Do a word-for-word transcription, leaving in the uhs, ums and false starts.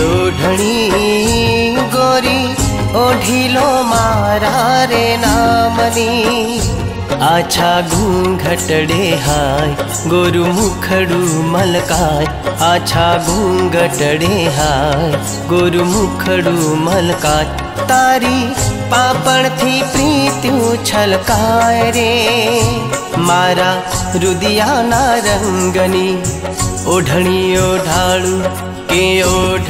ओढ़नी गोरी ओढ़िलो मारा रे नामनी आछा घूंघटड़े हाय गोरु मुखड़ू मलकाय आछा घूंघटड़े हाय गोरु मुखड़ू मलकाय तारी पापण थी प्रीत्यू छलकाय रे मारा रुदिया ना रंगनी ओढ़नी ओढ़ाड़ू के ओढ़नी।